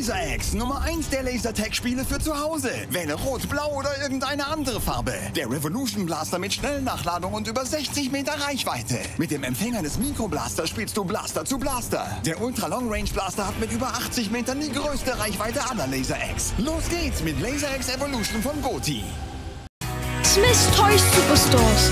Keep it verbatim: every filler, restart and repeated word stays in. Laser X, Nummer eins der Lasertag-Spiele für zu Hause. Wähle Rot, Blau oder irgendeine andere Farbe. Der Revolution Blaster mit Schnellnachladung und über sechzig Meter Reichweite. Mit dem Empfänger des Mikroblasters spielst du Blaster zu Blaster. Der Ultra Long Range Blaster hat mit über achtzig Metern die größte Reichweite aller Laser X. Los geht's mit Laser X Evolution von Goti. Smyths Toys Superstores.